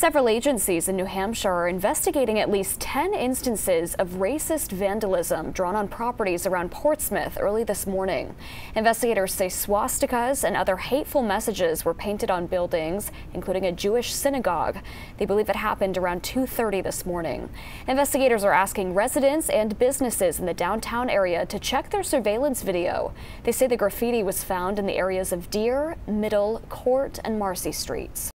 Several agencies in New Hampshire are investigating at least 10 instances of racist vandalism drawn on properties around Portsmouth early this morning. Investigators say swastikas and other hateful messages were painted on buildings, including a Jewish synagogue. They believe it happened around 2:30 this morning. Investigators are asking residents and businesses in the downtown area to check their surveillance video. They say the graffiti was found in the areas of Deer, Middle, Court, and Marcy Streets.